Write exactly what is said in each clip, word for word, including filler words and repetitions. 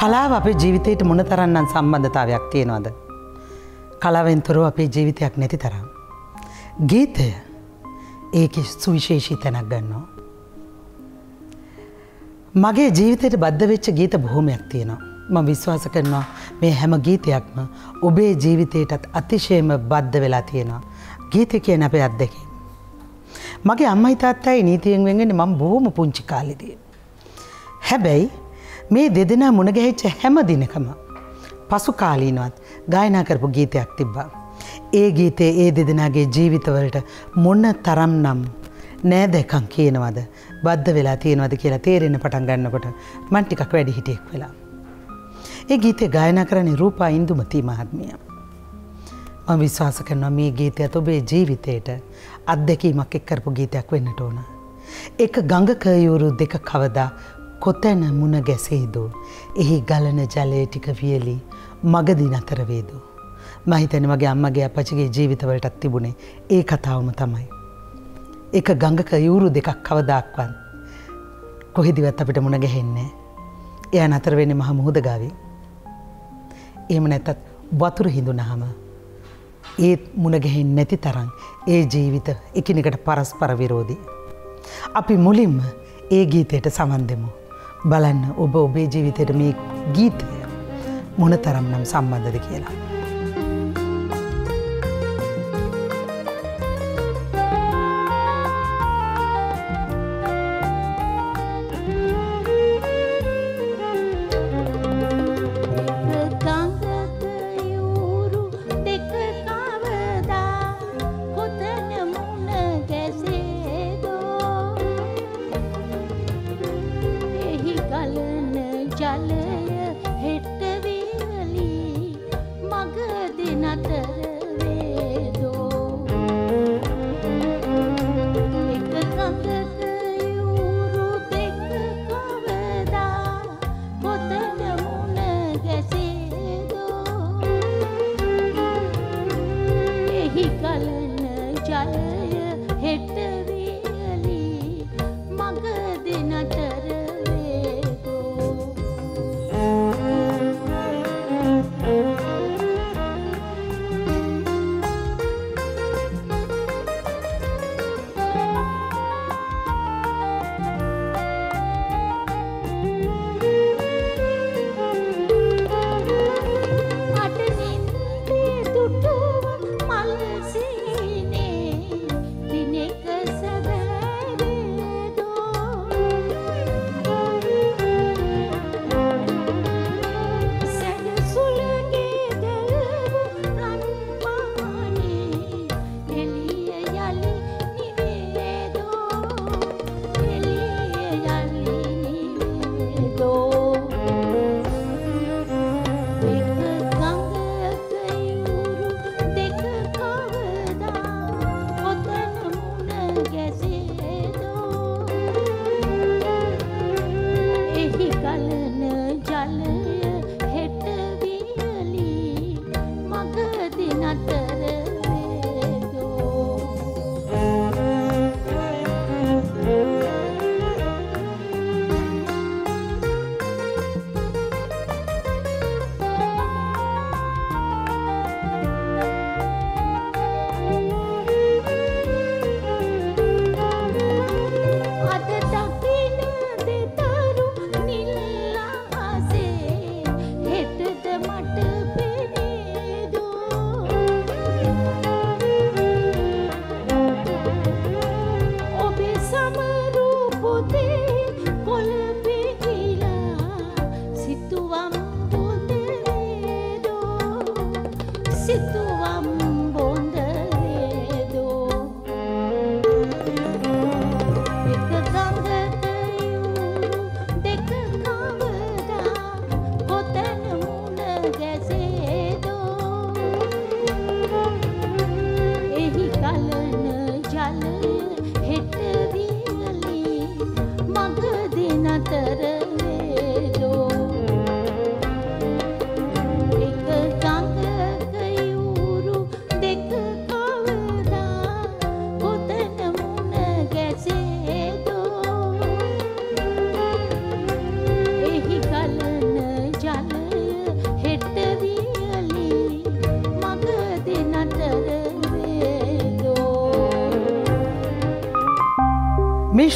කලාව අපේ ජීවිතයට මොනතරම්නම් සම්බන්ධතාවයක් තියෙනවද? කලාවෙන් තොරව අපේ ජීවිතයක් නැති තරම්. ගීතය ඒකේ සුවිශේෂී තැනක් ගන්නවා. මගේ ජීවිතයට බද්ධ වෙච්ච ගීත බොහොමයක් තියෙනවා. මම විශ්වාස කරනවා මේ හැම ගීතයක්ම ඔබේ ජීවිතයටත් අතිශයම බද්ධ වෙලා තියෙනවා. ගීත කියන අපේ අත්දැකීම. මගේ අම්මයි තාත්තයි නීතියෙන් වෙන් වෙන්නේ මම බොහොම පුංචි කාලේදී. හැබැයි මේ දෙදෙනා මුණ ගැහිච්ච හැම දිනකම පසු කාලීනවත් ගායනා කරපු ගීතයක් තිබ්බා. ඒ ගීතේ ඒ දෙදෙනාගේ ජීවිතවලට මොන තරම්නම් නෑදකම් කියනවද බද්ධ වෙලා තියෙනවද කියලා තේරෙන්න පටන් ගන්නකොට මම ටිකක් වැඩි හිටියෙක් වෙලා. ඒ ගීතේ ගායනා කරන්නේ රූපා ඉන්දුමති මහත්මිය. මම විශ්වාස කරනවා මේ ගීතයත් ඔබේ ජීවිතේට අත්දැකීමක් එක් කරපු ගීතයක් වෙන්නට ඕන. එක ගඟක යූරු දෙක කවදා කොතැන මුණ ගැසේදෝ එහි ගලන ජලය ටික වියලි මගදී නතර වේදෝ. මම හිතන්නේ මගේ අම්මගේ අපච්චිගේ ජීවිතවලටත් තිබුණේ ඒ කතාවම තමයි. එක ගඟක යූරු දෙකක් කවදාක්වත් කොහෙදිවත් අපිට මුණ ගැහෙන්නේ. එයා නතර වෙන්නේ මහ මුහුද ගාවේ. එහෙම නැත්තත් වතුර හිඳුනහම ඒත් මුණ ගැහෙන්නේ නැති තරම් ඒ ජීවිත එකිනෙකට පරස්පර විරෝධී. අපි මුලින්ම ඒ ගීතයට සමන් දෙමු. බලන්න ඔබ ඔබේ ජීවිතයට මේ ගීතය මොනතරම්නම් සම්බන්ධද කියලා.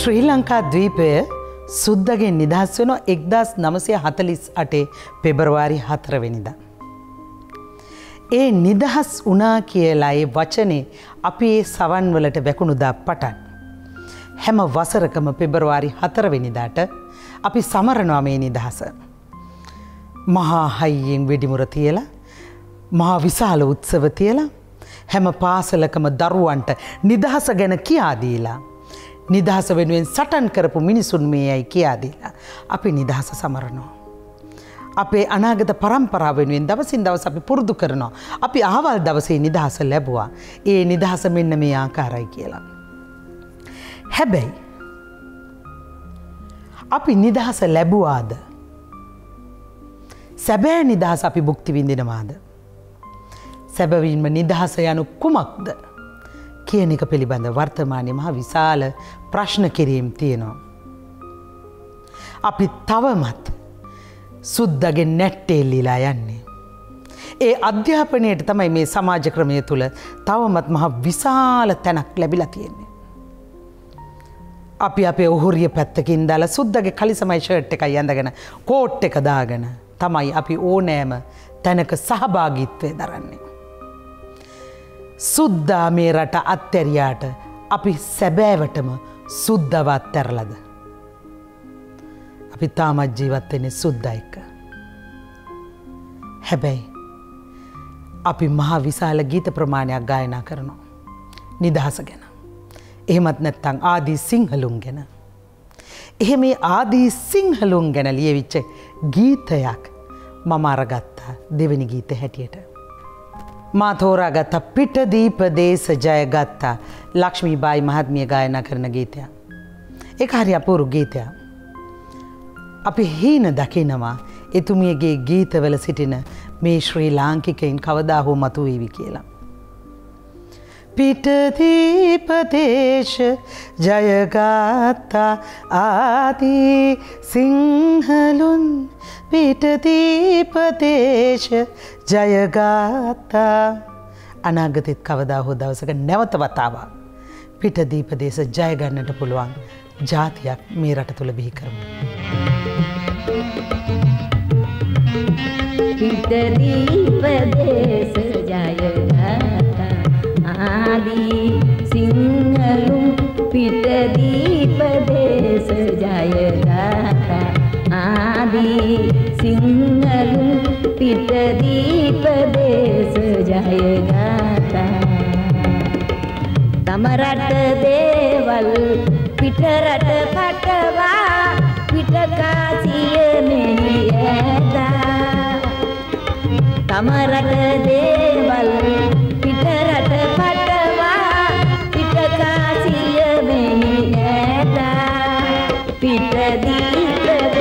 ශ්‍රී ලංකා ද්වීපය සුද්දගෙන් නිදහස් වෙන එක්දාස් නවසිය හතළිස් අටේ පෙබරවාරි හතර වෙනිදා. ඒ නිදහස් වුණා කියලා ඒ වචනේ අපි ඒ සවන් වලට වැකුණුදා පටන්. හැම වසරකම පෙබරවාරි හතර වෙනිදාට අපි සමරනවා මේ නිදහස. මහා හයියෙන් වෙඩිමුර තියලා මහා විශාල උත්සව තියලා හැම පාසලකම දරුවන්ට නිදහස ගැන කියා දීලා නිදහස වෙනුවෙන් සටන් කරපු මිනිසුන් මේයි කියා දීලා අපි නිදහස සමරනවා. අපේ අනාගත පරම්පරාව වෙනුවෙන් දවසින් දවස අපි පුරුදු කරනවා. අපි අහවල් දවසේ නිදහස ලැබුවා. ඒ නිදහස මෙන්න මේ ආකාරයි කියලා. හැබැයි අපි නිදහස ලැබුවාද? සැබෑ නිදහස අපි භුක්ති විඳිනවාද? සැබවින්ම නිදහස යනු කුමක්ද කියන එක පිළිබඳ වර්තමානයේ මහ විශාල ප්‍රශ්න කිරීම් තියෙනවා. අපි තවමත් සුද්දගේ නැට්ටේ ලීලා යන්නේ. ඒ අධ්‍යාපනයේට තමයි මේ සමාජ ක්‍රමය තුල තවමත් මහ විශාල තැනක් ලැබිලා තියෙන්නේ. අපි අපේ උහුරිය පැත්තකින් දාලා සුද්දගේ කලිසමයි ෂර්ට් එකයි ඇඳගෙන කෝට් එක දාගෙන තමයි අපි ඕනෑම තැනක සහභාගීත්වය දරන්නේ. සුද්දා මේ රට අත්හැරියාට අපි සැබෑවටම සුද්දව අත්හැරලද? අපි තාමත් ජීවත් වෙන්නේ සුද්දා එක්ක. හැබැයි අපි මහ විශාල ගීත ප්‍රමාණයක් ගායනා කරනවා නිදහස ගැන. එහෙමත් නැත්නම් ආදී සිංහලුන් ගැන. එහෙම මේ ආදී සිංහලුන් ගැන ලියවිච්ච ගීතයක් මම අරගත්තා දෙවෙනි ගීත හැටියට. මා තෝරාගත්ත පිටදීප දේශ ජයගත්ත ලක්ෂ්මීබායි මහත්මිය ගායනා කරන ගීතයක්. ඒක හරි අපූර්ව ගීතයක්. අපි හීන දකිනවා එතුමියගේ ගීතවල සිටින මේ ශ්‍රී ලාංකිකයින් කවදා හෝ මතුවේවි කියලා. පිටදීප දේශ ජයගත්ත ආදී සිංහලුන් පිටදීප දේශ ජයගත්ත. අනාගතෙත් කවදා හෝ දවසක නැවත වතාවක් පිටදීප දේශ ජය ගන්නට පුළුවන් ජාතියක් මේ රට තුල බිහි කරමු. පිටදීප දේශ ජයගත්ත ආදී සිංහලුන් පිටදීප දේශ ජයගත්ත आदि सिंगलू पिटदीप देश जय गाता तमरट देवल पिटरट पटवा पिटकासिय मेदा तमरट देवल पिटरट पटवा पिटकासिय मेदा पिटदी पितरट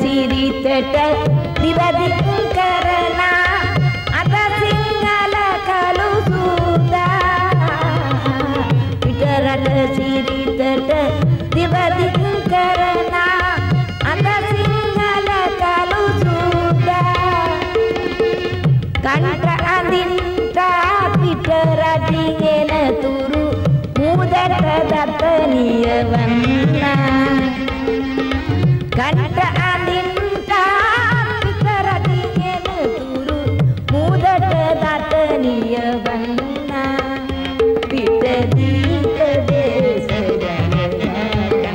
सिरितट दिवदिक करना अत सिंगल कलु सूदा पितरट सिरितट दिवदिक करना अत सिंगल कलु सूदा कंट अंदिंता पितरटिगेन तुरु मुदट दत्तनिय वन्ना कंट अंदिंता पितरटिगेन तुरु मुदट दत्तनिय वन्ना पितदीप देश जयगाता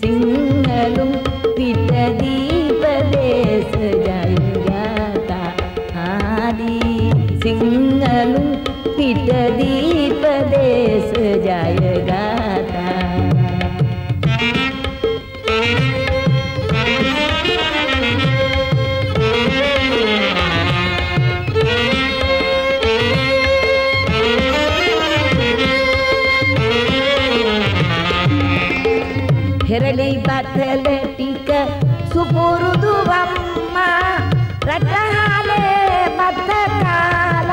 सिंगलुं पितदीप देश जयगाता आदि सिंगलुं पितदीप देश जयगाता ಬೆಳಿ ಬದಲೆ ಟಿಕ ಸುಪುರುದು ಅಮ್ಮ ರಟಹಾಲೆ ಮತ ಕಾಲ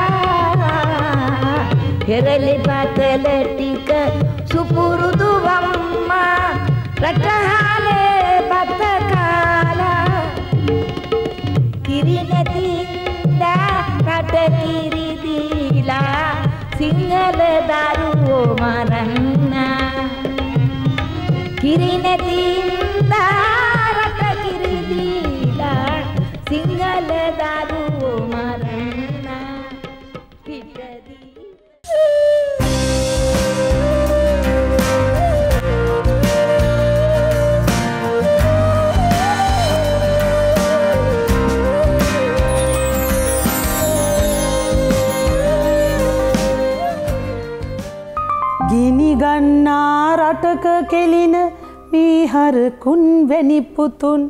ಹೆರಲಿ ಬದಲೆ ಟಿಕ ಸುಪುರುದು ಅಮ್ಮ ರಟಹಾಲೆ ಮತ ಕಾಲ ಕಿರಿನದಿಂದ ಕಟ ಕಿರಿದಿಲ ಸಿಂಗಲ ದಾರುವೋ ಮರನ್ನ ಕಿರಿನದಿಂದ ರಟ ಕಿರಿದಿಲ ಸಿಂಗಲ ದಾರುವೋ ಮರನ್ನ ಕಿಟದಿ ටක කෙලින මීහර කුන් වැනි පුතුන්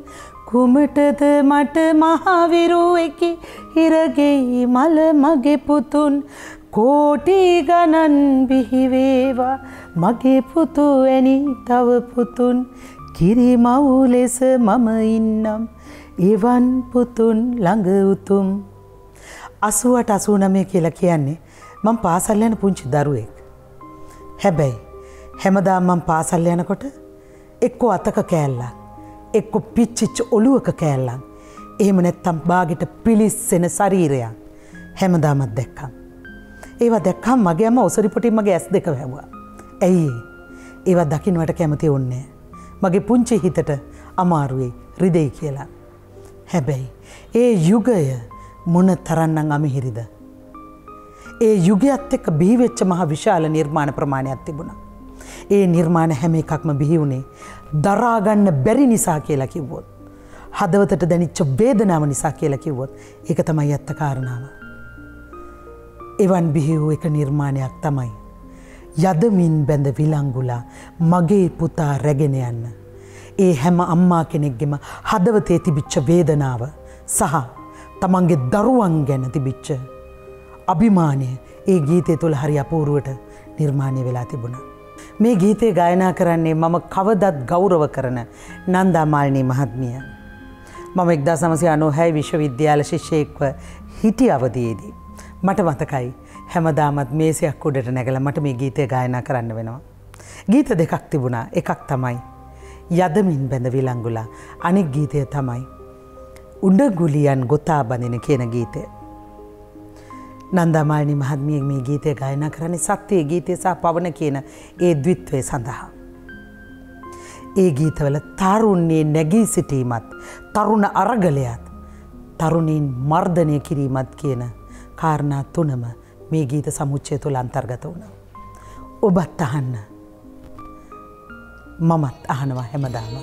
කුමටද මට මහ විරුවෙකි හිරගෙයි මල මගේ පුතුන් කෝටි ගණන් බිහි වේවා මගේ පුතු ඇනි තව පුතුන් කිරි මව් ලෙස මම ඉන්නම් එවන් පුතුන් ළඟ උතුම් අසූවට අසූනවය කියලා කියන්නේ මම පාසල් යන පුංචි දරුවෙක්. හැබැයි හැමදාම මම පාසල් යනකොට එක්කෝ අතක කෑල්ලක් එක්කෝ පිච්චිච්ච ඔළුවක කෑල්ලක් එහෙම නැත්තම් බාගෙට පිලිස්සෙන ශරීරයක් හැමදාමත් දැක්කා. ඒවා දැක්කම මගේ අම්මා ඔසරි පොටින් මගේ ඇස් දෙක වැහුවා. ඇයි ඒවා දකින්නට කැමති වුන්නේ මගේ පුංචි හිතට අමාරුයි රිදෙයි කියලා. හැබැයි ඒ යුගය මොන තරම්නම් අමිහිරිද. ඒ යුගයත් එක්ක බිහි වෙච්ච මහ විශාල නිර්මාණ ප්‍රමාණයක් තිබුණා. ඒ නිර්මාණ හැම එකක්ම බිහි වුණේ දරා ගන්න බැරි නිසා කියලා කිව්වොත් හදවතට දැනෙච්ච වේදනාව නිසා කියලා කිව්වොත් ඒක තමයි ඇත්ත කාරණාව. එවන් බිහි වූ එක නිර්මාණයක් තමයි යදමින් බැඳ විලංගුලා මගේ පුතා රැගෙන යන්න. ඒ හැම අම්මා කෙනෙක්ගෙම හදවතේ තිබිච්ච වේදනාව සහ තමන්ගේ දරුවන් ගැන තිබිච්ච අභිමානය ඒ ගීතය තුළ හරි අපූර්වට නිර්මාණය වෙලා තිබුණා. මේ ගීතේ ගායනා කරන්නේ මම කවදත් ගෞරව කරන නන්දා මාලිනී මහත්මිය. මම එක්දාස් නවසිය අනූහය විශ්වවිද්‍යාල ශිෂ්‍යයෙක්ව හිටි අවදියේදී මට මතකයි හැමදාමත් මේසයක් උඩට නැගලා මට මේ ගීතය ගායනා කරන්න වෙනවා. ගීත දෙකක් තිබුණා. එකක් තමයි යදමින් බැඳ විලංගුලා. අනෙක් ගීතය තමයි උඩ ගුලියන් ගොතා බඳින කියන ගීතය. නන්දා මාලිනී මහත්මිය මේ ගීතය ගායනා කරන්නේ සත්‍යයේ ගීතය සහ පවන කියන ඒ ද්විත්වය සඳහා. ඒ ගීතවල තරුණයේ නැගී සිටීමත් තරුණ අරගලයත් තරුණීන් මර්ධනය කිරීමත් කියන කාරණා තුනම මේ ගීත සමුච්චය තුළ අන්තර්ගත වුණා. ඔබත් අහන්න මමත් අහනවා හැමදාම.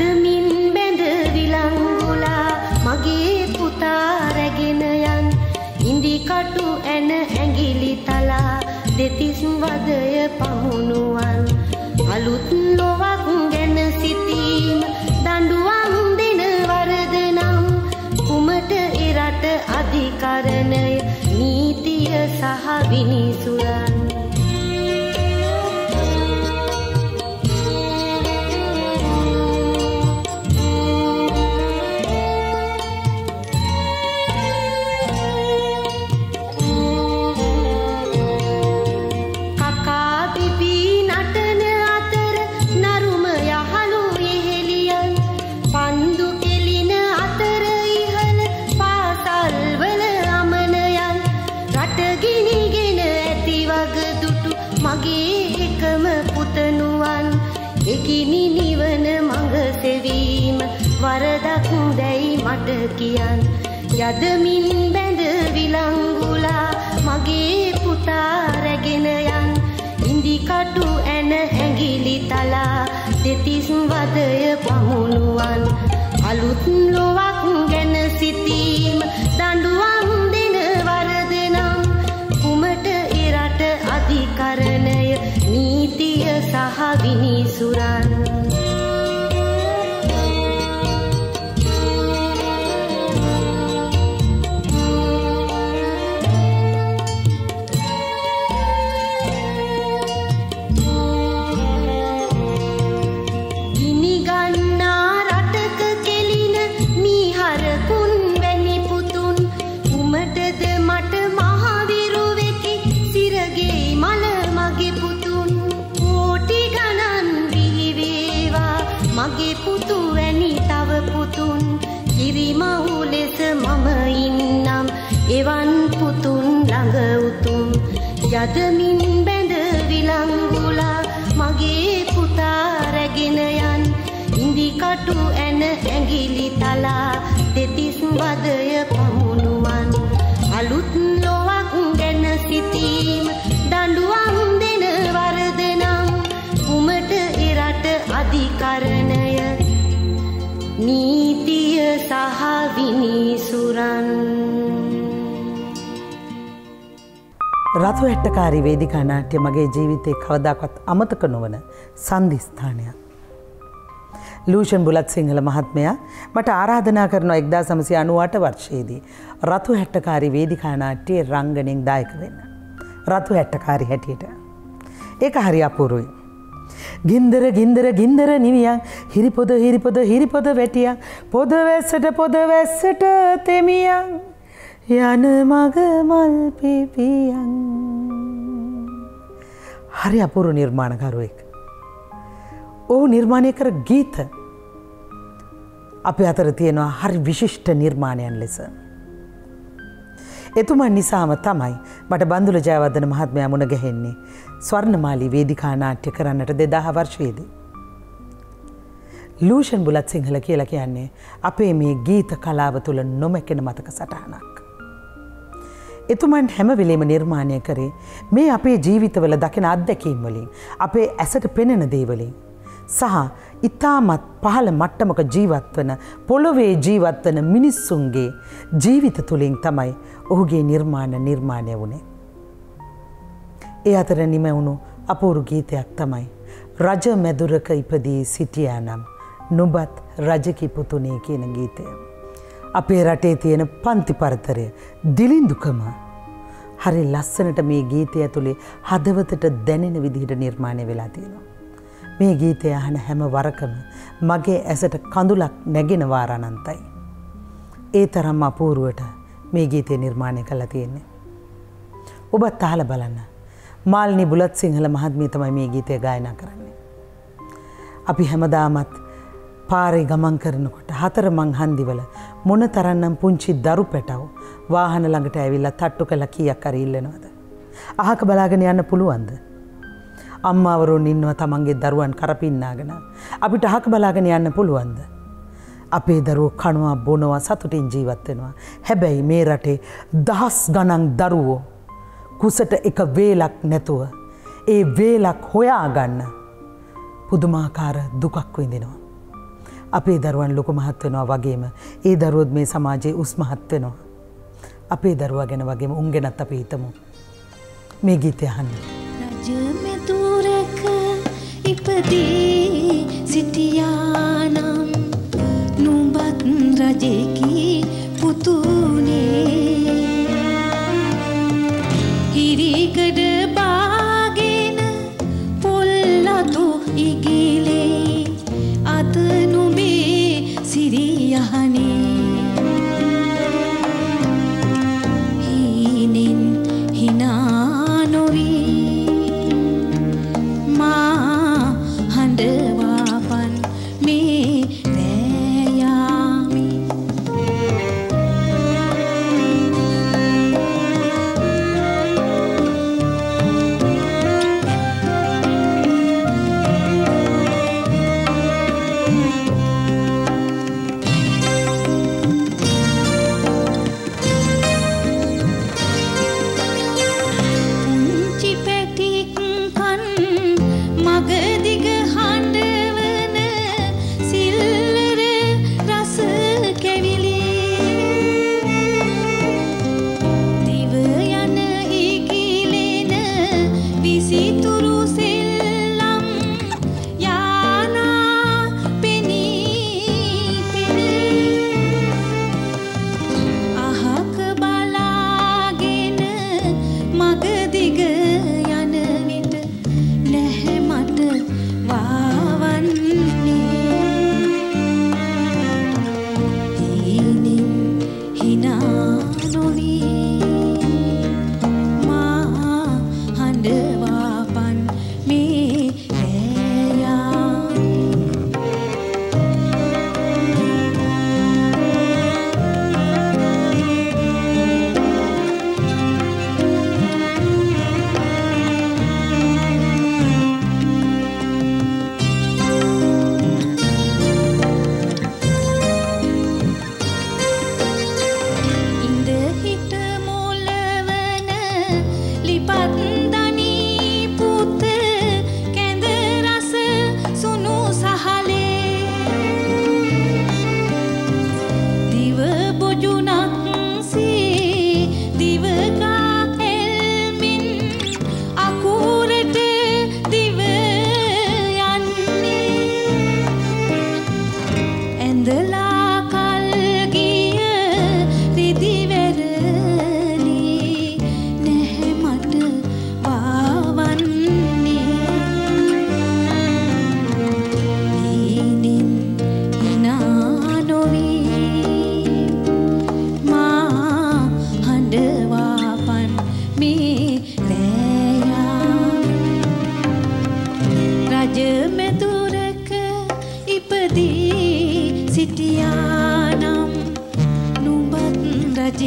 යදමින් බැඳ විලංගුලා මගේ පුතා රැගෙන යන් ඉඳි කටු ඇන ඇඟිලි තලා දෙතිස් වදය පමුණුවන් අලුත් ලොවක් ගැන සිතීම දඬුවම් දෙන වරද නම් කුමට එරට අධිකරණය නීතිය සහ විනිසුරන් කියන් යදමින් බැඳ විලංගුලා මගේ පුතා රැගෙන යන් ඉඳි කටු ඇන ඇඟිලි තලා දෙතිස් වදය පමුණුවන් අලුත් ලොවක් ගැන සිතීම දඬුවම් දෙන වරද නම් කුමට එරට අධිකරණය නීතිය සහ විනිසුරන් පිරිමව් ලෙස මම ඉන්නම් එවන් පුතුන් ළඟ උතුම් යදමින් බැඳ විලංගුලා මගේ පුතා රැගෙන යන් ඉඳි කටු ඇන ඇඟිලි තලා දෙතිස් වදය පමුණුවන් අලුත් ලොවක් ගැන සිතීම දඬුවම් දෙන වරදනම් උමට එරට අධිකරණය नीतिय साहविनी सुरन रातुहेट्टकारी वेदिका नाट्य मगे जीविते कवदाकत अमतक नोवन संधि स्थानय लूशन බුලත් සිංහල මහත්මයා මට ආරාධනා කරනවා එක්දාස් නවසිය අනූඅට වර්ෂයේදී රතුහැට්ටකාරී වේදිකා නාට්‍යයේ රංගනෙන් දායක වෙන්න. රතුහැට්ටකාරී හැටියට. ඒක හරි අපූර්වයි. ගින්දර ගින්දර ගින්දර නිවියන් හිරිපොද හිරිපොද හිරිපොද වැටියන් පොද වැස්සට පොද වැස්සට තෙමියන් යන මග මල් පිපියන්. හරි අපූර්ව නිර්මාණකරුවෙක්. ඔහු නිර්මාණය කර ගීත අපේ අතර තියෙනවා හරි විශිෂ්ට නිර්මාණයන් ලෙස. එතුමා නිසාම තමයි මට බන්දුල ජයවර්ධන මහත්මයා මුණ ගැහෙන්නේ ස්වර්ණමාලී වේදිකා නාට්‍ය කරන්නට දෙදාහ වර්ෂයේදී. ලූෂන් බුලත් සිංහල කියලා කියන්නේ අපේ මේ ගීත කලාව තුළ නොමැකෙන මතක සටහනක්. එතුමන් හැම වෙලේම නිර්මාණය කරේ මේ අපේ ජීවිතවල දකින අත්දැකීම් වලින් අපේ ඇසට පෙනෙන දේ වලින් සහ ඉතාමත් පහළ මට්ටමක ජීවත් වන පොළොවේ ජීවත් වන මිනිස්සුන්ගේ ජීවිත තුළින් තමයි ඔහුගේ නිර්මාණ නිර්මාණය වුණේ. ඒ අතර නිම වුණු අපූර්ව ගීතයක් තමයි රජ මැදුරක ඉපදී සිටියානම් නුඹත් රජකි පුතුනේ කියන ගීතය. අපේ රටේ තියෙන පන්ති පරතරය දිලිඳුකම හරි ලස්සනට මේ ගීතය ඇතුලේ හදවතට දැනෙන විදිහට නිර්මාණය වෙලා තියෙනවා. මේ ගීතය අහන හැම වරකම මගේ ඇසට කඳුලක් නැගෙන වාර අනන්තයි. ඒ තරම් අපූර්වට මේ ගීතය නිර්මාණය කළා තියෙන්නේ. ඔබත් අහලා බලන්න. මාල්නි බුලත් සිංහල මහත්මිය තමයි මේ ගීතය ගායනා කරන්නේ. අපි හැමදාමත් පාරේ ගමන් කරනකොට හතර මං හන්දිවල මොනතරම්නම් පුංචි දරු පැටවෝ වාහන ළඟට ඇවිල්ලා තට්ටු කළා කීයක් හරි ඉල්ලනවද? අහක බලාගෙන යන්න පුළුවන්ද? අම්මාවරුන් ඉන්නව තමන්ගේ දරුවන් කරපින්නාගෙන අපිට අහක බලාගෙන යන්න පුළුවන්ද? අපේ දරුවෝ කනවා බොනවා සතුටින් ජීවත් වෙනවා. හැබැයි මේ රටේ දහස් ගණන් දරුවෝ කුසට එක වේලක් නැතුව ඒ වේලක් හොයාගන්න පුදුමාකාර දුකක් විඳිනවා. අපේ දරුවන් ලොකු මහත් වෙනවා වගේම ඒ දරුවොත් මේ සමාජයේ උස් මහත් වෙනවා. අපේ දරුවා ගැන වගේම උන් ගැනත් අපි හිතමු. මේ ගීතය අහන්න. ඉපදී සිටියානම් නුඹත් රජෙකි පුතුනේ හිරිකඩ බාගෙන පොල්ලතු ඉගිලේ අත නුඹේ සිරියහනේ හීනෙන් හිනා නොවි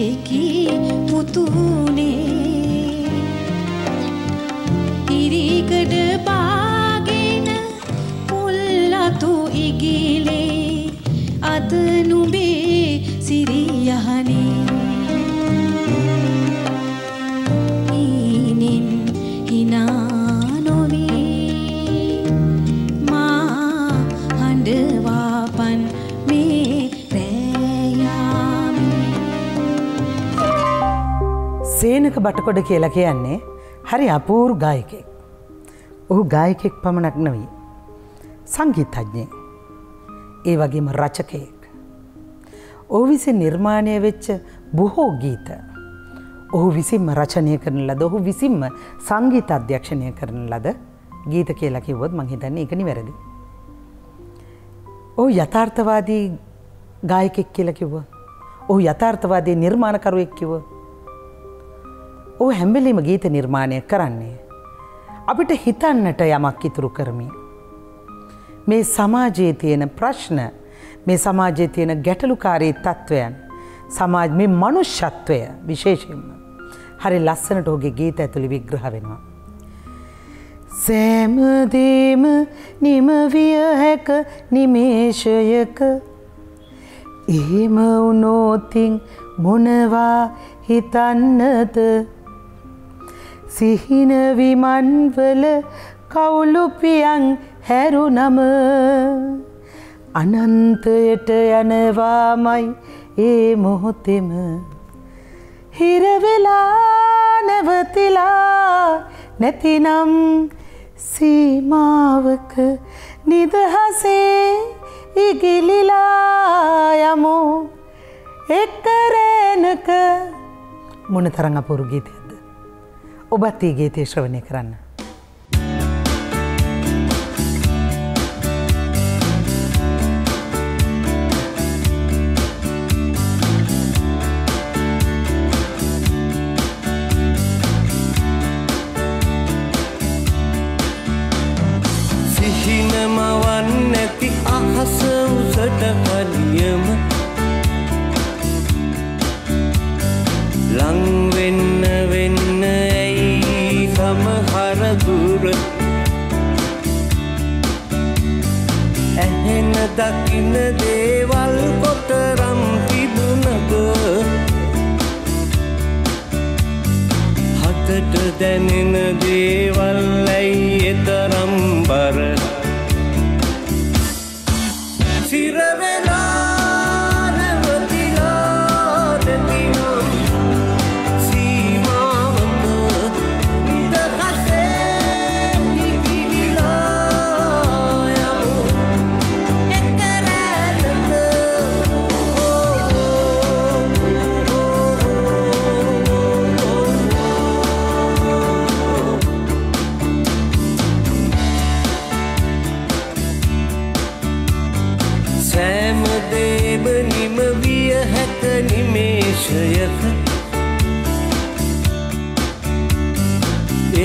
तुझे की हूँ तूने तिरी कड़ बागे न मुला तो इगिले अतनु बे सिरियाने इनिन हिना සේනක බටකොඩ කියලා කියන්නේ හරි අපූර්ව ගායකයෙක්. ඔහු ගායකයෙක් පමණක් නෙවෙයි සංගීතඥයෙක්. ඒ වගේම රචකයෙක්. ඔහු විසින් නිර්මාණය වෙච්ච බොහෝ ගීත ඔහු විසින්ම රචනය කරන ලද, ඔහු විසින්ම සංගීත අධ්‍යක්ෂණය කරන ලද ගීත කියලා කිව්වොත් මම හිතන්නේ ඒක නිවැරදි. ඔහු යථාර්ථවාදී ගායකයෙක් කියලා කිව්වා. ඔහු යථාර්ථවාදී නිර්මාණකරුවෙක් කිව්වා. ඔහු හැම වෙලෙම ගීත නිර්මාණය කරන්නේ අපිට හිතන්නට යමක් ඉතුරු කරමින්. මේ සමාජයේ තියෙන ප්‍රශ්න, මේ සමාජයේ තියෙන ගැටලුකාරී තත්වයන්, සමාජ මේ මනුෂ්‍යත්වය විශේෂයෙන්ම හරි ලස්සනට ඔහුගේ ගීත ඇතුළේ විග්‍රහ වෙනවා. සෑම දෙම නිම විය හැක නිමේෂයක එහෙම වුණොත් මොනවා හිතන්නද සිහින විමන්වල කවුළු පියන් හැරුණම අනන්තයට යනවාමයි ඒ මොහොතෙම හිර වෙලා නැවතිලා නැතිනම් සීමාවක නිදහසේ ඉගිලිලා යමු එක්තරැනක. මොන තරම් අපූර්ව ගීතයක්ද! ඔබත් ඒ ගීතය ශ්‍රවණය කරන්න. සිහින මවන් නැති අහස උසට කලියම ලං වෙන්න වෙන්න ඇහෙන දකින්න දේවල් කොතරම් තිබුණද හතට දැනෙන දේවල් ඇයි එතරම් බර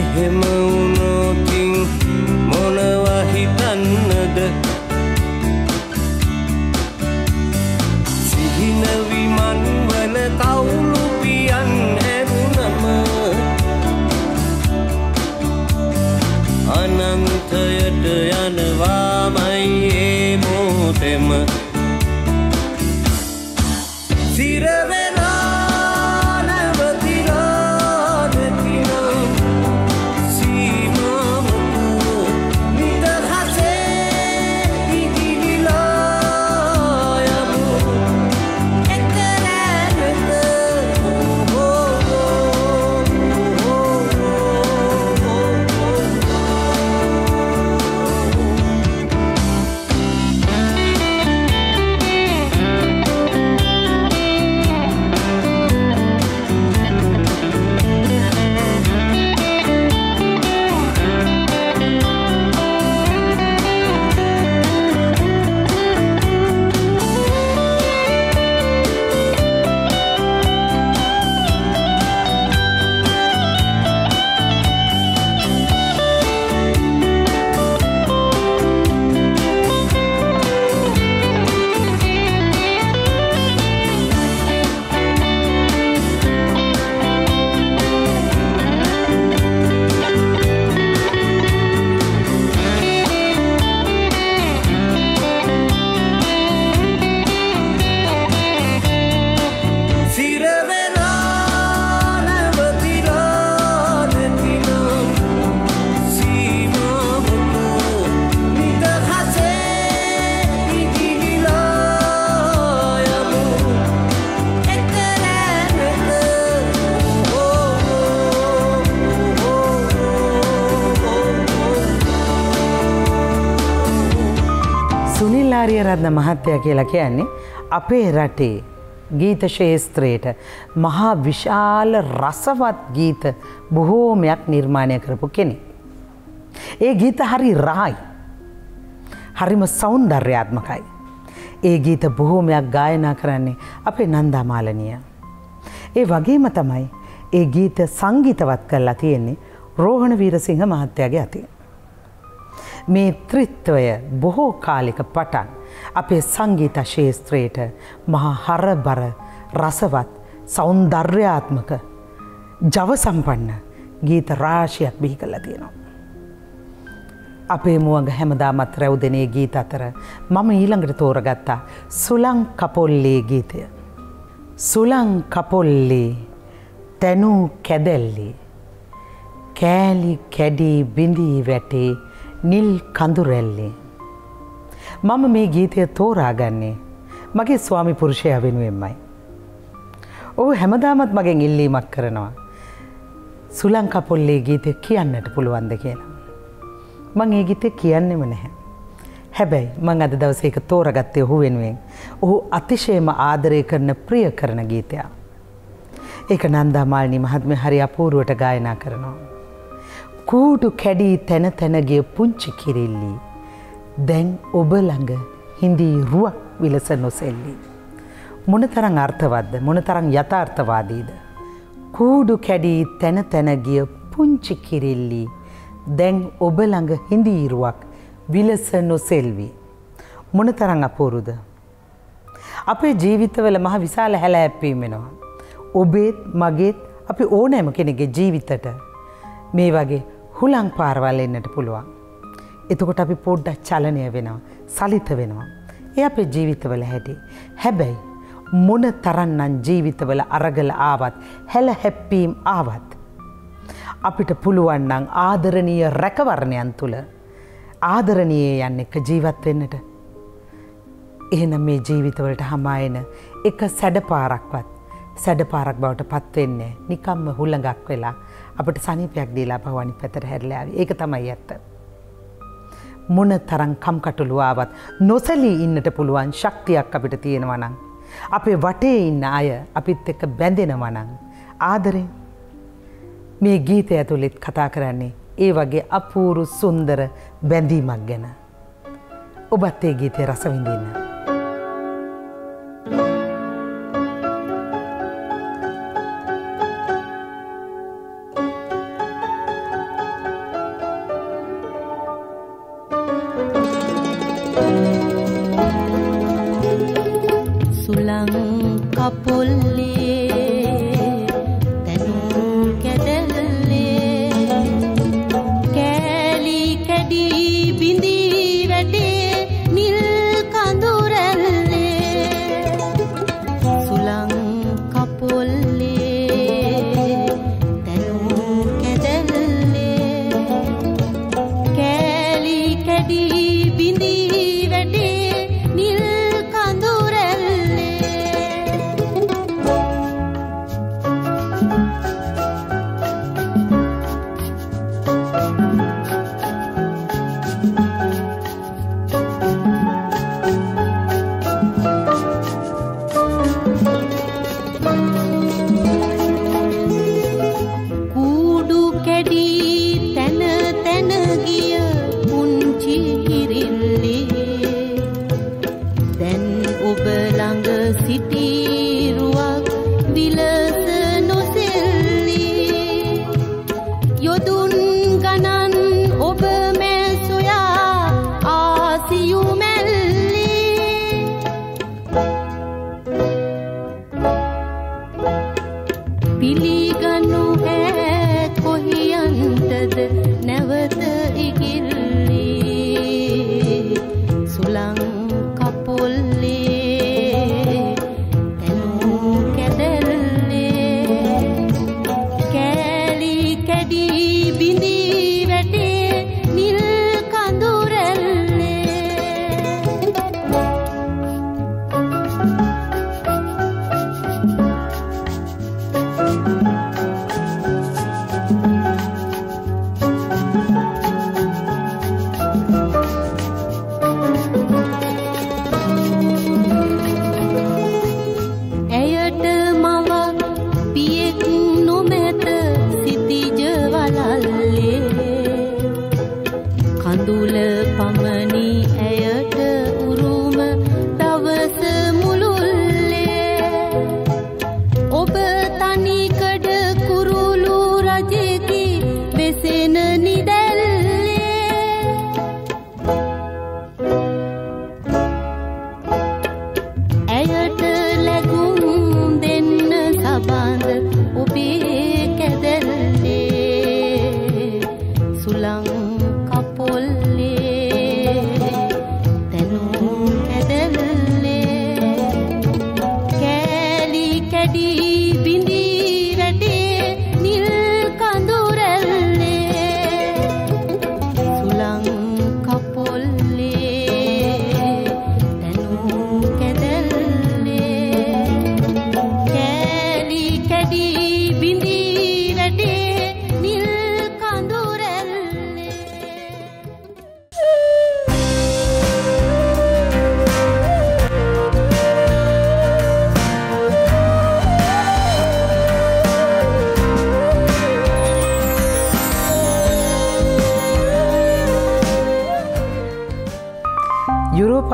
එහෙම වුණොත් මොනවා හිතන්නද සිහින විමන්වන කවුළු පියන් හැරුණම අනන්තයට යනවාමයි ඒ මොහොතෙම සූරියරත්න මහත්තයා කියලා කියන්නේ අපේ රටේ ගීත ශාස්ත්‍රයේට මහා විශාල රසවත් ගීත බොහෝමයක් නිර්මාණය කරපු කෙනෙක්. ඒ ගීත හරි රහයි. හරිම సౌందర్యාත්මකයි. ඒ ගීත බොහෝමයක් ගායනා කරන්නේ අපේ නන්දා මාලනිය. ඒ වගේම තමයි ඒ ගීත සංගීතවත් කරලා තියෙන්නේ රෝහණ වීරසිංහ මහත්තයාගේ අතින්. මේ ත්‍රිත්වය බොහෝ කාලයක පටන් අපේ සංගීත ශාස්ත්‍රයට මහා හරබර රසවත් సౌందర్యාත්මක ජව සම්පන්න ගීත රාශියක් බිහි කරලා තියෙනවා. අපේ මුවඟ හැමදාමත් රැවුදෙනේ ගීත අතර මම ඊළඟට තෝරගත්ත සුලං කපොල්ලේ ගීතය. සුලං කපොල්ලේ තනු කැදල්ලේ කෑලි කැඩී බිඳී වැටේ නිල් කඳුරැල්ලේ. මම මේ ගීතය තෝරාගන්නේ මගේ ස්වාමි පුරුෂයා වෙනුවෙන්මයි. ඔහු හැමදාමත් මගෙන් ඉල්ලීමක් කරනවා සුලං කපොල්ලේ ගීතය කියන්නට පුළුවන්ද කියලා. මම ඒ ගීතය කියන්නෙම නැහැ. හැබැයි මම අද දවසේ ඒක තෝරාගත්තේ ඔහු වෙනුවෙන්. ඔහු අතිශයම ආදරය කරන ප්‍රිය කරන ගීතයක්. ඒක නන්දා මාලිනී මහත්මිය හරි අපූර්වට ගායනා කරනවා. කූඩු කැඩී තන තනගේ පුංචි කිරිල්ලි දැන් ඔබ ළඟ හිඳී රුවක් විලස නොසෙල්ලි. මොනතරම් අර්ථවත්ද මොනතරම් යථාර්ථවාදීද. කූඩු කැඩී තන තනගේ පුංචි කිරිල්ලි දැන් ඔබ ළඟ හිඳී රුවක් විලස නොසෙල්වි. මොනතරම් අපූර්වද. අපේ ජීවිතවල මහ විශාල හැලහැප්පීම් වෙනවා. ඔබේත් මගේත් අපි ඕනෑම කෙනෙකුගේ ජීවිතයට මේ වගේ හුලං පාරවල් එන්නට පුළුවන්. එතකොට අපි පොඩ්ඩක් චලනය වෙනවා, සලිත වෙනවා. ඒ අපේ ජීවිතවල හැටි. හැබැයි මොන තරම්නම් ජීවිතවල අරගල ආවත්, හැලහැප්පීම් ආවත් අපිට පුළුවන් නම් ආදරණීය රැකවරණයන් තුල ආදරණීය යන්නේ ක ජීවත් වෙන්නට. එහෙනම් මේ ජීවිතවලට හමායන එක සැඩපාරක්වත් සැඩපාරක් බවට පත් වෙන්නේ නිකම්ම හුලඟක් වෙලා අපට සනීපයක් දීලා පහු අනිත් පැත්තට හැරිලා ආවේ. ඒක තමයි ඇත්ත. මොන තරම් කම්කටොළු ආවත් නොසලී ඉන්නට පුළුවන් ශක්තියක් අපිට තියෙනවා නම්, අපේ වටේ ඉන්න අය අපිත් එක්ක බැඳෙනවා නම් ආදරේ. මේ ගීතය ඇතුළෙත් කතා කරන්නේ ඒ වගේ අපූර්ව සුන්දර බැඳීමක් ගැන. ඔබත් ඒ ගීතේ රස විඳින්න.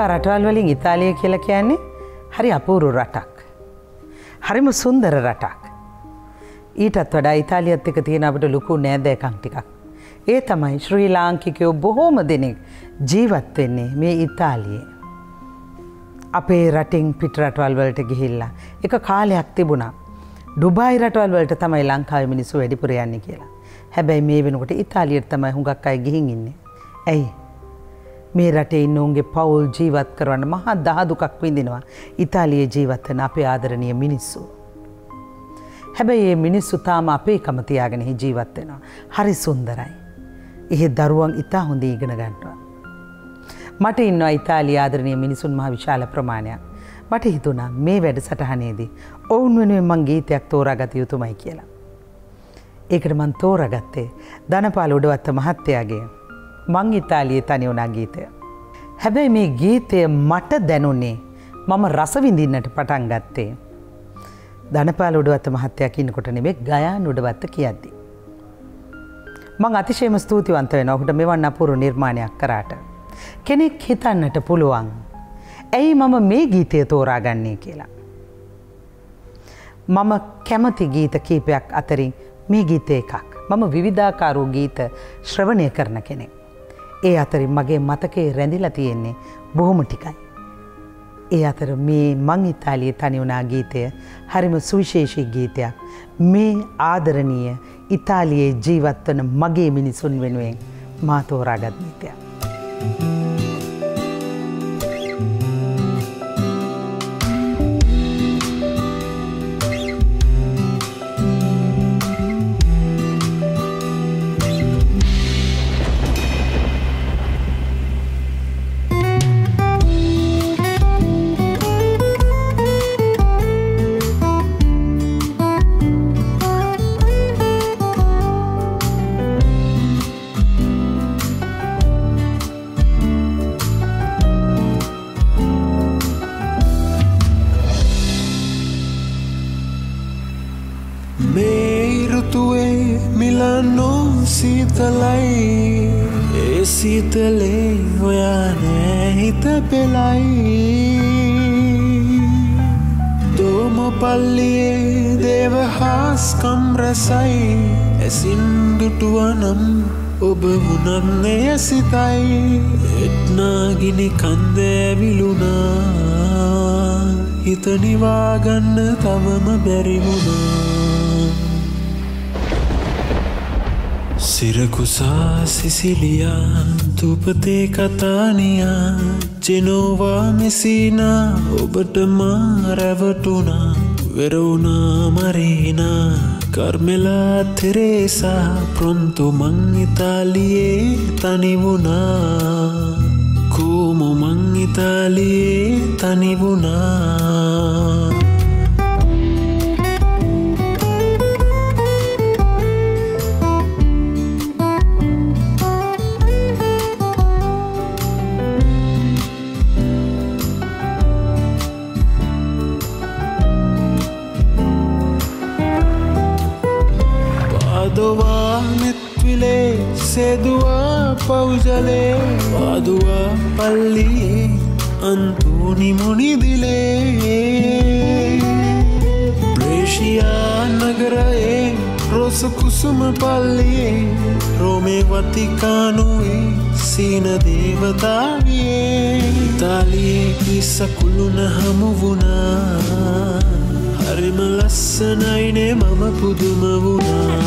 රටවල් වලින් ඉතාලිය කියලා කියන්නේ හරි අපූර්ව රටක්. හරිම සුන්දර රටක්. ඊටත් වඩා ඉතාලියත් එක්ක තියෙන අපිට ලොකු නෑදෑකම් ටිකක්. ඒ තමයි ශ්‍රී ලාංකිකයෝ බොහෝම දෙනෙක් ජීවත් වෙන්නේ මේ ඉතාලියේ. අපේ රටින් පිට රටවල් වලට ගිහිල්ලා එක කාලයක් තිබුණා. ඩුබායි රටවල් වලට තමයි ලංකාවේ මිනිස්සු වැඩිපුර යන්නේ කියලා. හැබැයි මේ වෙනකොට ඉතාලියට තමයි හුඟක් අය ගිහින් ඉන්නේ. ඇයි? මේ රටේ ඉන්න උන්ගේ පවුල් ජීවත් කරවන්න මහා දහදුකක් විඳිනවා ඉතාලියේ ජීවත් වෙන අපේ ආදරණීය මිනිස්සු. හැබැයි මේ මිනිස්සු තාම අපේකම තියාගෙන ජීවත් වෙනවා. හරි සුන්දරයි. ඉහි දරුවන් ඉතා හොඳ ඉගෙන ගන්නවා. මට ඉන්නවා ඉතාලිය ආදරණීය මිනිසුන් මහ විශාල ප්‍රමාණයක්. මට හිතුණා මේ වැඩසටහනේදී ඔවුන් වෙනුවෙන් මං ගීතයක් තෝරාගත යුතුමයි කියලා. ඒකට මං තෝරාගත්තේ ධනපාල උඩවත්ත මහත්තයාගේ මං ඉතාලියේ තනි වුණා ගීතය. හැබැයි මේ ගීතය මට දැනුනේ මම රස විඳින්නට පටන් ගත්තේ ධනපාල උඩවත්ත මහත්තයා කියනකොට නෙමෙයි ගයාන් උඩවත්ත කියද්දී. මං අතිශයම ස්තුතිවන්ත වෙනවා ඔහුට මෙවන් අපූර්ව නිර්මාණයක් කරාට. කෙනෙක් හිතන්නට පුළුවන් ඇයි මම මේ ගීතය තෝරාගන්නේ කියලා. මම කැමති ගීත කීපයක් අතරින් මේ ගීතය එකක්. මම විවිධාකාරෝ ගීත ශ්‍රවණය කරන කෙනෙක්. ඒ අතරින් මගේ මතකයේ රැඳිලා තියෙන්නේ බොහොම ටිකයි. ඒ අතර මේ මං ඉතාලියේ තනි වුණා ගීතය හරිම සුවිශේෂී ගීතයක්. මේ ආදරණීය ඉතාලියේ ජීවත් වන මගේ මිනිසුන් වෙනුවෙන් මා තෝරාගත් ගීතයක්. නිවාගන්න තවම බැරි වුණා සිරකුසා සිසිලියා තුපතේ කතානියා ජෙනෝවා මෙසිනා ඔබට මා රැවටුණා වෙරුණා මරීනා කර්මෙලා තෙරේසා ප්‍රොන්තු මං ඉතාලියේ තනි වුණා කූමු මං ඉතාලියේ තනි වුණා. පාදවා මෙත්විලේ සෙදුවා පවුජලේ පාදුවා පල්ලියේ अंतोनी मुनि दिले ब्रेशिया नगरे रोस कुसुम पाले रोमे वतिकानुए सीन देवताविए तालिए की सकुलुन हमुवुना हरिम लस्सनैने मम पुदुमवुना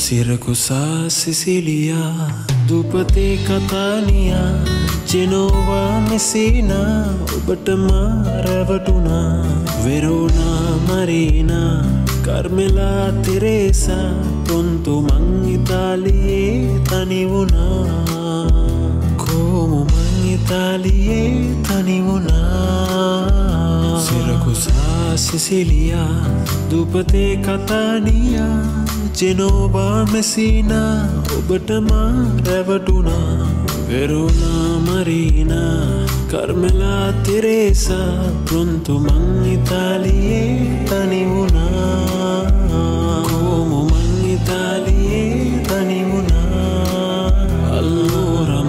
सिरकुसा सिसिलिया दुपते कतानिया जेनोवा मेसिना ओबट मा रवटुना वेरोना मरीना कार्मेला तेरेसा टोंटो मं इतालिये तनि वुना कोमो मं इतालिये तनि वुना सिरकुसा सिसिलिया दुपते कतानिया जेनोवा मेसिना ओबट मा रवटुना Verona Marina Carmela Teresa pronto मं इतालिये तनि वुना कोमो मं इतालिये तनि वुना अल्लोरा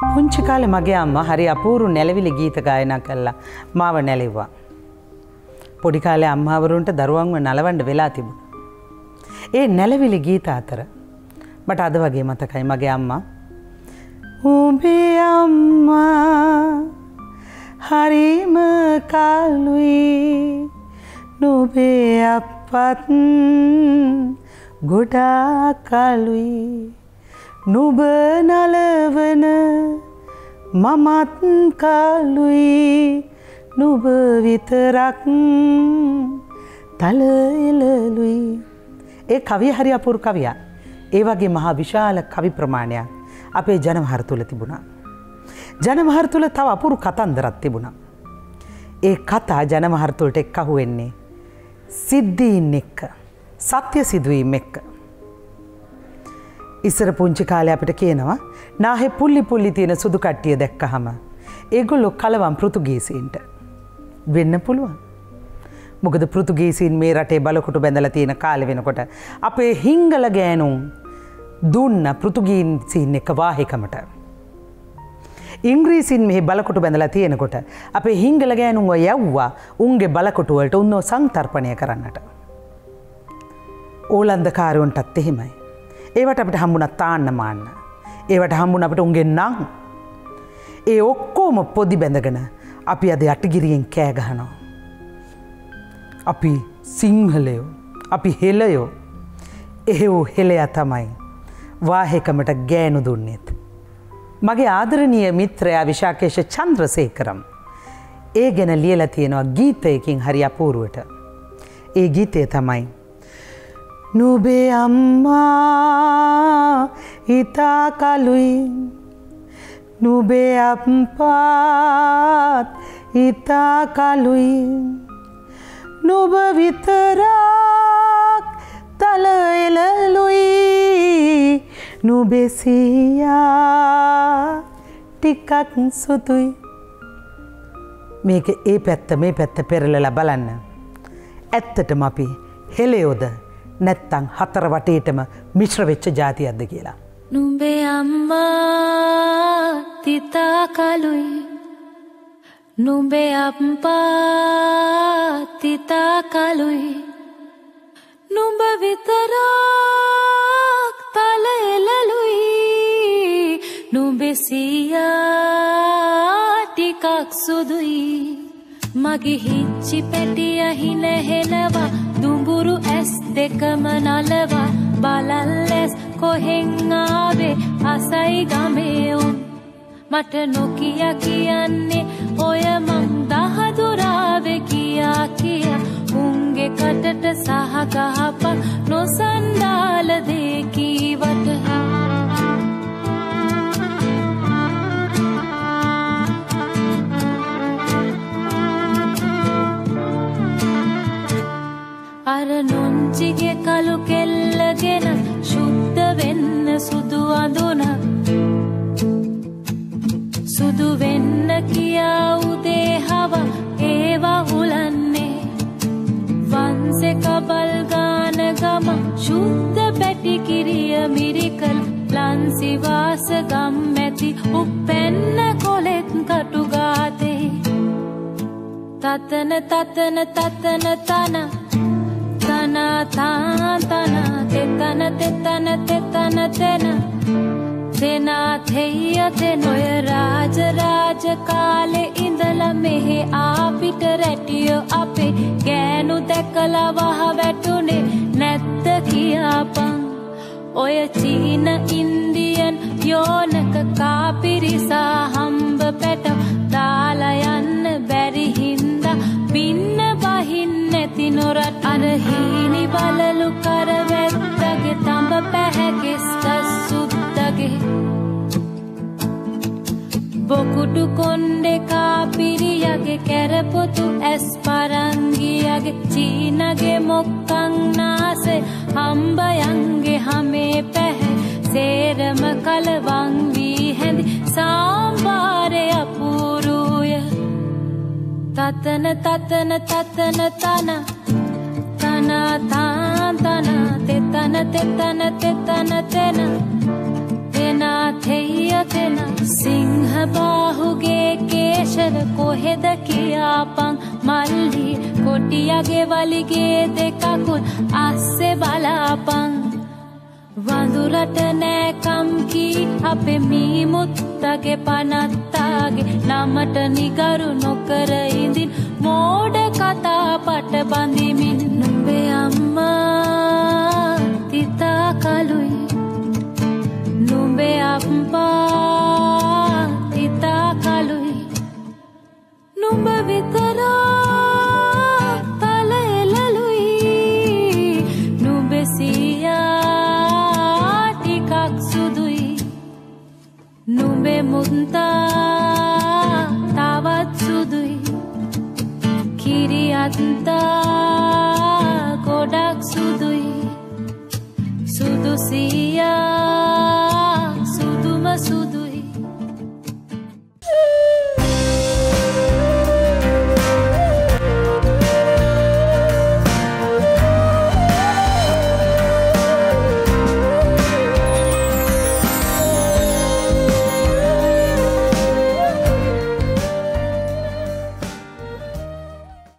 පුංචිකාලෙ මගේ අම්මා හරි අපූර්ව නැලවිලි ගීත ගායනා කළා. මාව නැලෙව්වා. පොඩි කාලේ අම්මාවරුන්ට දරුවන්ව නලවන්න වෙලා තිබුණා. ඒ නැලවිලි ගීත අතර මට අද වගේ මතකයි මගේ අම්මා උඹේ අම්මා හරිම කලුයි නුඹේ අප්පත් ගොඩාක් කලුයි නුඹ නලවන මමත් කලුයි නුඹ විතරක් තල එළලුයි. ඒ කවිය හරි අපූර්ව කවියක්. ඒ වගේ මහා විශාල කවි ප්‍රමාණයක් අපේ ජනවහර තුල තිබුණා. ජනවහර තුල තව අපූර්ව කතන්දරක් තිබුණා. ඒ කතා ජනවහර තුලට එක්කහු වෙන්නේ සිද්ධීන් එක්ක, සත්‍ය සිදුවීම් එක්ක. ඉස්සර පුංචි කාලේ අපිට කියනවා නාහේ පුල්ලි පුල්ලි තියෙන සුදු කට්ටිය දැක්කහම ඒගොල්ලෝ කලවම් පෘතුගීසීන්ට වෙන්න පුළුවන්. මොකද පෘතුගීසීන් මේ රටේ බලකොටු බැඳලා තියෙන කාලේ වෙනකොට අපේ හිංගල ගෑනුන් දුන්න පෘතුගීසීන් එක වාහිකමට. ඉංග්‍රීසීන් මෙහි බලකොටු බැඳලා තියෙනකොට අපේ හිංගල ගෑනුන්ව යවුවා උන්ගේ බලකොටු වලට උන්ව සංතර්පණය කරන්නට. ඕලන්දකාරයන්ටත් එහෙමයි. ඒවට අපිට හම්බුණ තාන්න මාන්න. ඒවට හම්බුණ අපට උන්ගෙන් නම්. ඒ ඔක්කොම පොදි බැඳගෙන අපි අද යටිගිරියෙන් කෑ ගහනවා. අපි සිංහලයෝ, අපි හෙළයෝ. එහෙව් හෙළයා තමයි වාහිකමට ගෑනු දුන්නේත්. මගේ ආදරණීය මිත්‍රයා විශාකේෂ චන්ද්‍රසේකරම් ඒ ගැන ලියලා තියෙනවා ගීතයකින් හරි අපූර්වට. ඒ ගීතය තමයි නුඹේ අම්මා හිතා කලුයි නුඹේ අප්පා හිතා කලුයි නුඹ විතරක් තල එළලුයි නුඹේ සීයා ටිකක් සුතුයි. මේක ඒ පැත්ත මේ පැත්ත පෙරලලා බලන්න. ඇත්තටම අපි හෙළයෝද නැත්තං හතර වටේටම මිශ්‍ර වෙච්ච ජාතියක්ද කියලා. නුඹේ අම්මා තිතා කලුයි නුඹේ අප්පා තිතා කලුයි නුඹ විතරක් තල එළලුයි නුඹේ සීයා ටිකක් සුදුයි. මගේ හිච්චි පැටිය හින හෙලවා දුඹුරු ඇස් දෙකම නලවා බලන් ලැස් කොහෙන් ආවේ අසයි ගමේ උන් මට නොකිය කියන්නේ ඔය මං දහදුරාවේ කියා කියා උන්ගේ කටට සහ ගහපන් නොසන්ඩාල දේ කීවට අර නොංචිගේ කලු කෙල්ලගෙන ශුද්ධ වෙන්න සුදු අඳුන සුදු වෙන්න කියා උදේ හවා ඒවා හුලන්නේ වන්සේ කබල් ගාන ගම ශුද්ධ පැටි කිරිය මිරිකල් ලන්සි වාස ගම් ඇති උපැන්න කොලෙත් කටු ගාතේ තතන තතන තතන තන tana tana tana tana tana tana tana tena theiya thenoy raj raj kale indala mehe aapita ratiyo ape gænu dakala waha vætune natta kiyapan oya china indian yonaka kapirisa hamba peta dala yanna bæri hinda binna bahin නැති නොරත් අර හීනි බලලු කරවැත්තගේ තඹ පැහැගෙස්කස් සුද්දගේ බොකුඩු කොණ්ඩේ කාපිරියගේ කැරපොතු ඇස් පරංගියගේ චීනගේ මොක්කං නාසේ හම්බයන්ගේ හමේ පැහැ සේරම කලවං වී හැඳි සාම්බාරය අපූරුය. තතන තතන තතන තන තන තාන් තන තෙතන තෙතන තෙතන තෙන තෙනා තෙය वचन सिंह बाहुगे केशर कोहेद कियापं मल्ली कोटियागे वलिगे देकाकुल आसे बालापं वंदुरट नेकम की अपे मी मुत्तगे पनत्तागे नमट निगरु नोकर इंदिन मोड कथा पट बंदिमिन नुबे अम्मा तिता कलुई नुबे अम्मा तिता कलुई नुब वितरा तले ललुई नुबे सिया टिकक सुदुई नुबे मुंता तावत सुदुई किरियंता